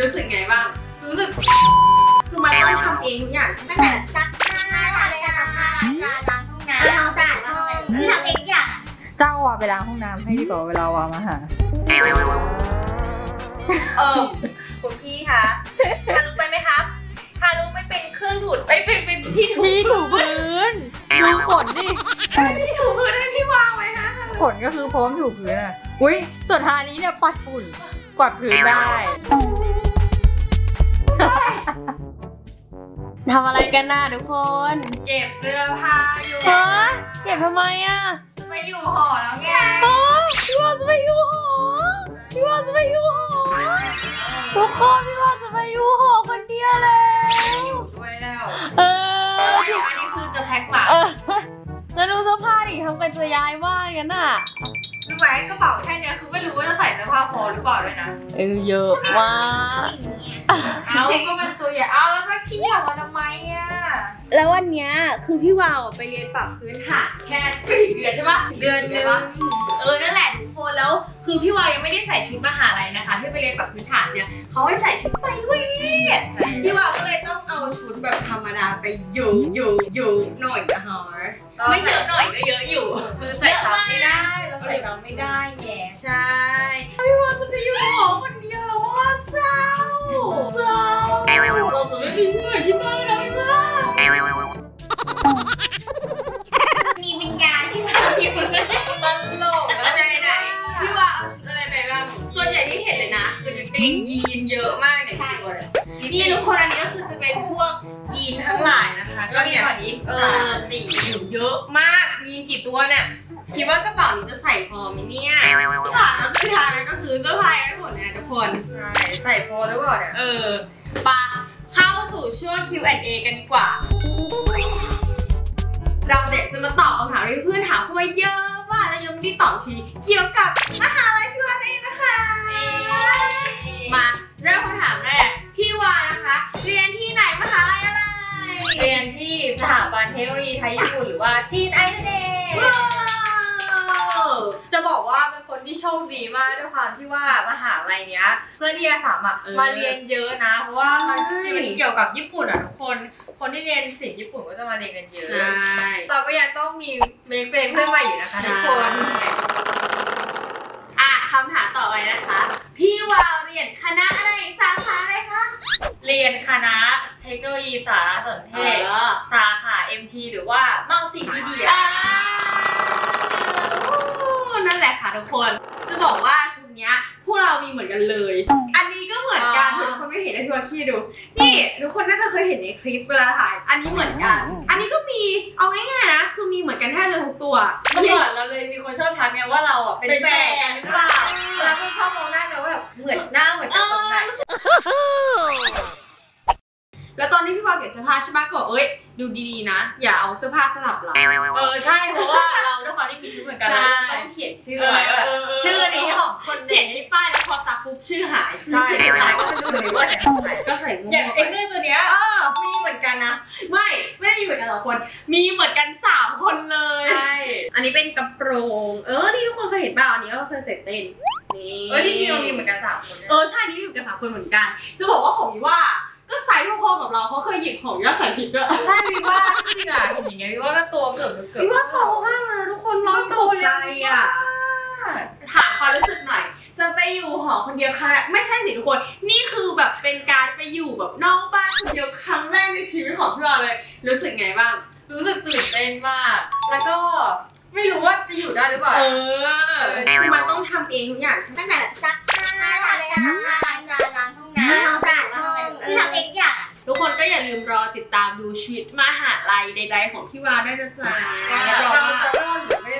รู้สึกไงบ้างรู้สึกคือมันต้องทำเองทุกอย่างตั้งแต่ซักผ้าอะไรต่างๆล้างห้องน้ำล้างสระห้องคือทำเองทุกอย่างเจ้าว่าไปล้างห้องน้ำให้ดีกว่าเวลาว่ามาหาคุณพี่คะทารุไปไหมครับทารุไปเป็นเครื่องดูดไปเป็นที่ถูพื้นดูขนดิที่ถูพื้นให้พี่วางไว้นะขนก็คือพร้อมถูพื้นอ่ะอุ้ยส่วนทานี้เนี่ยปัดฝุ่นกวาดพื้นได้ทำอะไรกันน่ะทุกคนเก็บเสื้อผ้าอยู่ฮะเก็บทำไมอ่ะไปอยู่หอแล้วไงพี่วอจะไปอยู่หอพี่วอจะไปอยู่หอทุกคนพี่วอจะไปอยู่หอคนเดียวแล้วอยู่ด้วยแล้วอันนี้คือจะแพ็คหมาแล้วดูเสื้อผ้าดิทำกันจะย้ายบ้านกันน่ะรู้ไหมกระเป๋าแค่นี้คือไม่รู้ว่าจะใส่เสื้อผ้าพอหรือเปล่าเลยนะเยอะมากเอาก็มันตัวใหญ่เอาแล้วก็ขี้ออกมาทำไมอะแล้ววันนี้คือพี่วาวไปเรียนปรับพื้นฐานแค่เดือนใช่ปะเดือนนึงนั่นแหละทุกคนแล้วคือพี่วาวยังไม่ได้ใส่ชุดมหาลัยนะคะที่ไปเรียนปรับพื้นฐานเนี่ยเขาให้ใส่ชุดไปด้วยพี่วาวก็เลยต้องเอาชุดแบบธรรมดาไปอยู่หน่อยนะคะไม่เยอะหน่อยก็เยอะอยู่ใส่ซ้ำไม่ได้เราใส่ซ้ำไม่ได้แย่ใช่พี่วาวจะไปอยู่หอคนเดียวแล้วว่าเศร้าเราจะไม่มีที่ไหนที่บ้านแล้วมีวิญญาณที่ทำอยู่ตลกแล้วไหนพี่ว่าเอาชุดอะไรไปบ้างส่วนใหญ่ที่เห็นเลยนะจะกางเกงยีนเยอะมากเนี่ยนี่ทุกคนอันนี้ก็คือจะเป็นพวกยีนทั้งหลายนะคะก็เนี่ยสีอยู่เยอะมากยีนกี่ตัวเนี่ยคิดว่ากระเป๋านี้จะใส่พอไหมเนี่ยค่ะแล้วพี่ชายก็คือเสื้อผ้าทั้งหมดเลยทุกคนใส่พอหรือเปล่าเนี่ยปะเข้าสู่ช่วง Q&A กันดีกว่าเราเนี่ยจะมาตอบคำถามที่เพื่อนถามเข้ามาเยอะมากแล้วยังไม่ได้ตอบทีเกี่ยวกับมหาลัยพี่วานเองนะคะมาเริ่มคำถามแรกพี่วานนะคะเรียนที่ไหนมหาลัยอะไรเรียนที่สถาบันเทคโนโลยีไทยญี่ปุ่นหรือว่าจีนไอเดนจะบอกว่าเป็นคนที่โชคดีมากด้วยความที่ว่ามหาลัยเนี้ยเพื่อนที่อาสามาเรียนเยอะนะเพราะว่ามันเกี่ยวกับญี่ปุ่นอ่ะทุกคนคนที่เรียนศิลป์ญี่ปุ่นก็จะมาเรียนกันเยอะเราก็ยังต้องมีเมคเฟรนด์เพื่อนใหม่อยู่นะคะทุกคนอ่ะคำถามต่อไปนะคะพี่วาวเรียนคณะอะไรสาขาอะไรคะเรียนคณะเทคโนโลยีสารสนเทศสาขา MT หรือว่ามัลติมีเดียนั่นแหละค่ะทุกคนจะบอกว่าชุดนี้พวกเรามีเหมือนกันเลยอันนี้ก็เหมือนกันทุกคนไม่เห็นในทัวร์คีดูนี่ทุกคนน่าจะเคยเห็นในคลิปเวลาถ่ายอันนี้เหมือนกันอันนี้ก็มีเอาง่ายๆนะคือมีเหมือนกันแทบเลยทุกตัวเมื่อก่อนเราเลยมีคนชอบทักไงว่าเราอ่ะเป็นแฟนหรือเปล่าเราก็ชอบมองหน้ากันว่าแบบเหมือนหน้าเหมือนกันตรงไหนแล้วตอนที่พี่วาวเก็บเสื้อผ้าใช่ปะก็เอ้ยดูดีๆนะอย่าเอาเสื้อผ้าสลับหลังใช่เพราะว่าเราด้วยความที่มีชื่อเหมือนกันเราต้องเขียนชื่อไว้ชื่อนี้ของคนเขียนที่ป้ายแล้วพอซักปุ๊บชื่อหายใช่หายก็จะดูเลยว่าไหนก็ใส่อย่างเอ็กเนอร์ตัวเนี้ยมีเหมือนกันนะไม่ได้อยู่เหมือนกันหรอกคนมีเหมือนกัน3คนเลยใช่อันนี้เป็นกระโปรงนี่ทุกคนเคยเห็นบ้างอันนี้ก็เคยใส่เต้นนี่ที่นี่เรามีเหมือนกัน3คนใช่นี่มีเหมือนกัน3คนเหมือนกันจะบอกว่าของว่าก็ไซส์พอๆกับเราเขาเคยหยิบของย่าใส่ผิดด้วยใช่พี่ว่าจริงอ่ะอย่างเงี้ยพี่ว่าก็ตัวเกือบพี่ว่าโตมากเลยทุกคนร้อนตกใจอ่ะถามความรู้สึกหน่อยจะไปอยู่หอคนเดียวค่ะไม่ใช่สิทุกคนนี่คือแบบเป็นการไปอยู่แบบนอกบ้านคนเดียวครั้งแรกในชีวิตของพี่เราเลยรู้สึกไงบ้างรู้สึกตื่นเต้นมากแล้วก็ไม่รู้ว่าจะอยู่ได้หรือเปล่าคือมันต้องทำเองทุกอย่างตั้งแต่ซักผ้าล้างห้องน้ำสระห้องคือทำเองอย่างทุกคนก็อย่าลืมรอติดตามดูชีวิตมหาลัยใดๆของพี่วาวได้นะจ๊ะ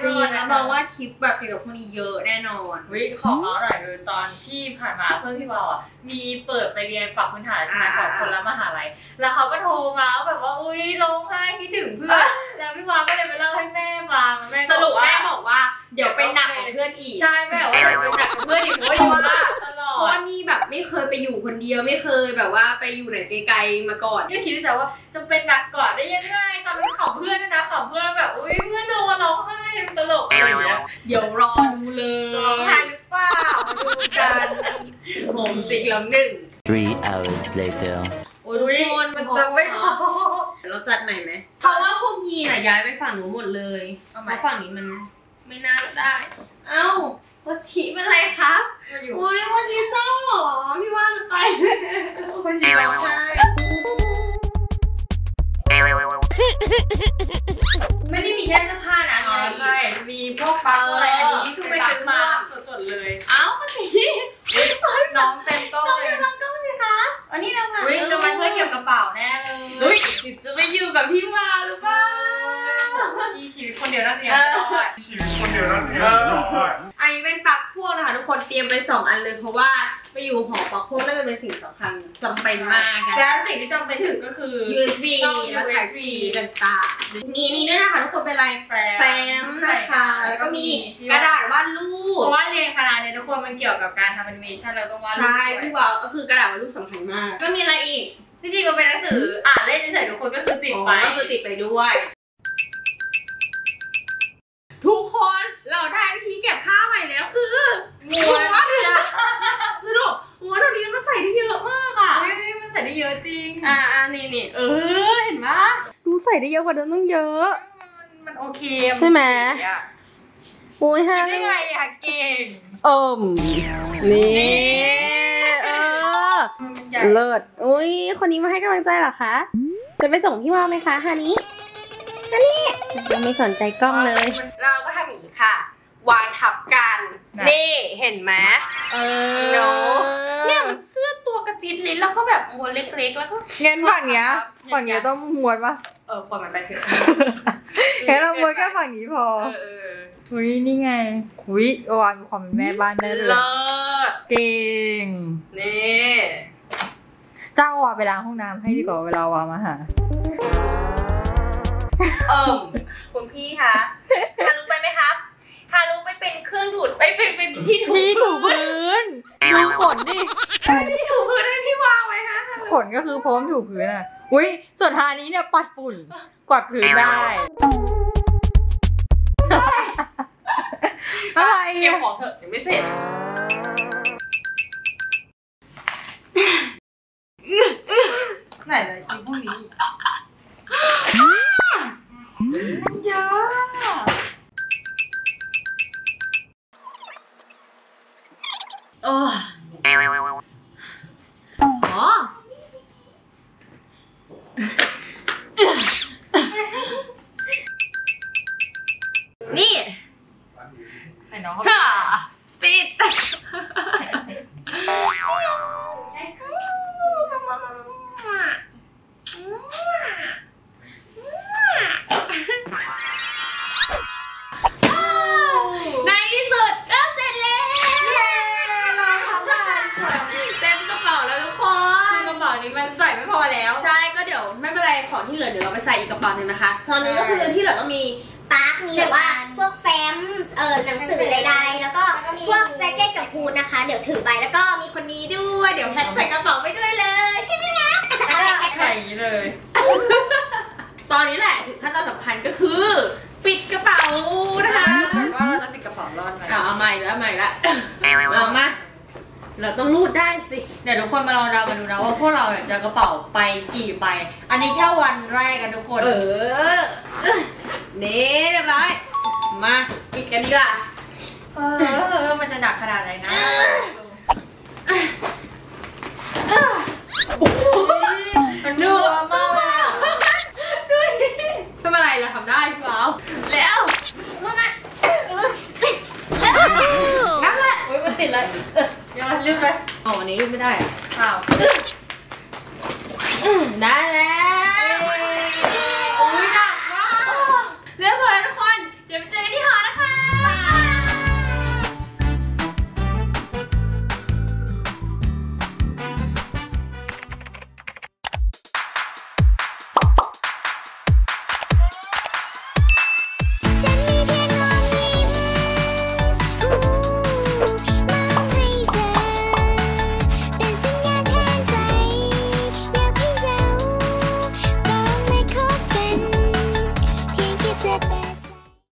จริงแล้วเราว่าคลิปแบบเกี่ยวกับพวกนี้เยอะแน่นอนของเราหน่อยเลยตอนที่ผ่านมาเพื่อนพี่วาวอ่ะมีเปิดไปเรียนปรับพื้นฐานใช่ไหมของคนละมหาลัยแล้วเขาก็โทรมาแบบว่าอุ้ยร้องไห้คิดถึงเพื่อนแล้วพี่วาวก็เลยไปเล่าให้แม่ฟังสรุปแม่บอกว่าเดี๋ยวเป็นหนักของเพื่อนอีกใช่แม่บอกว่าเดี๋ยวเป็นหนักของเพื่อนอีกเพราะว่าตลอดเพราะนี่แบบไม่เคยไปอยู่คนเดียวไม่เคยแบบว่าไปอยู่ไหนไกลๆมาก่อนยังคิดในใจว่าจะเป็นหนักก่อนได้ยังไงตอนเป็นของเพื่อนนะของเพื่อนแบบอุ้ยเพื่อนโดนร้องไห้ตลกอะไรอย่างเงี้ยเดี๋ยวรอดูเลยหรือเป ปล่าดูกันโหมซิกแล้วหนึ่ง 3 hours later โอ้ยทุกคนมันตังไม่พอเราจัดใหม่ไหมเพราะว่าพวกยีน่ะย้ายไปฝั่งหนูหมดเลยเพราะฝั่งนี้มันไม่น่าได้เอ้าวัชิเป็นไรคะอุ้ยวัชิเศร้าหรอพี่ว่าจะไปวัชิร้องไห้ไม่ได้มีแค่เสื้อผ้านะใช่มีพวกปลาอะไรอันนี้คือไปซื้อมาสดๆเลยเอ้าวัชิน้องเต็มโต๊ะเลยน้องกล้องสิคะวันนี้เรามาจะมาช่วยเก็บกระเป๋าแน่เลยจะไปอยู่กับพี่มาหรือเปล่าพี่ชีวิตคนเดียวน่าเสียดายชีวิตคนเดียวน่าเสียดายไอ้เป็นปักพวกนะคะทุกคนเตรียมไป2 อันเลยเพราะว่าไปอยู่หอปักพวกนั่นเป็นสิ่งสำคัญจำเป็นมากนะและสิ่งที่จำเป็นถึงก็คือ USB และ Type C ต่างๆมีนี่ด้วยนะคะทุกคนเป็นลายแฟ้มนะคะแล้วก็มีกระดาษวาดรูปเพราะว่าเรียนคณะเนี่ยทุกคนมันเกี่ยวกับการทำแอนิเมชันแล้วก็วาดรูปใช่พี่วาวก็คือกระดาษวาดรูปสำคัญมากก็มีอะไรอีกที่จริงก็เป็นหนังสืออ่านเล่นเฉยๆทุกคนก็คือติดไปก็คือติดไปด้วยทุกคนเราได้ที่เก็บผ้าใหม่แล้วคือม้วนสรุปม้วนตัวนี้มันใส่ได้เยอะมากอ่ะมันใส่ได้เยอะจริงนี่เห็นปะดูใส่ได้เยอะกว่าเดิมต้องเยอะมันโอเคใช่ไหมโอ้ยฮะได้ไงอยากเก่งนี่เลิศอุ้ยคนนี้มาให้กำลังใจเหรอคะจะไปส่งพี่ว่าไหมคะฮานิเราไม่สนใจกล้องเลยเราก็ทำอย่างนี้ค่ะวางทับกันนี่เห็นไหมเนี่ยมันเสื้อตัวกระจิตเลยแล้วก็แบบม้วนเล็กๆแล้วก็เงี้ยฝั่งนี้ต้องม้วนปะปล่อยมันไปเถอะแค่เราม้วนแค่ฝั่งนี้พออุ้ยนี่ไงอุ้ยโอวานมีความเป็นแม่บ้านได้เลยเก่งนี่เจ้าว่าไปล้างห้องน้ำให้ดีกว่าเวลาว่ามาหาคุณพี่คะฮารุไปไหมครับฮารุไปเป็นเครื่องดูดไปเป็นที่ถูพื้นดูขนดิที่ถูพื้นให้พี่วางไว้ฮะขนก็คือพร้อมถูพื้นอ่ะอุ้ยส่วนฮานี้เนี่ยปัดฝุ่นกวาดพื้นได้อะไรเก็บของเถอะยังไม่เสร็จไหนเลยกินพวกนี้เยอะนี่ไอ้น้องเขาปิดที่เหลือเดี๋ยวเราไปใส่อีกกระเป๋าหนึ่งนะคะตอนนี้ก็คือที่เหลือก็มีปาร์คมีแบบว่าพวกแฟ้มหนังสือใดๆแล้วก็พวกแจ็คเก็ตกับฮูดนะคะเดี๋ยวถือไปแล้วก็มีคนนี้ด้วยเดี๋ยวแพ็คใส่กระเป๋าไปด้วยเลยใช่ไหมคะใส่เลยตอนนี้แหละถึงขั้นตอนสำคัญก็คือปิดกระเป๋านะคะว่าเราจะปิดกระเป๋ารอดไหมเอาใหม่แล้วใหม่ละเอามาเราต้องรูดได้สิเดี๋ยวทุกคนมาลองเรามาดูนะว่าพวกเราเนี่ยจะกระเป๋าไปกี่ใบอันนี้แค่วันแรกกันทุกคนนี่เรียบร้อยมาปิดกันดีกว่ามันจะหนักขนาดไหนนะมันดูมากดูดิไม่เป็นไรเราทำได้เปล่าแล้วนั่นแหละมันติดเลยยังลืมไปอ๋ออันนี้ลืมไม่ได้อ้าวได้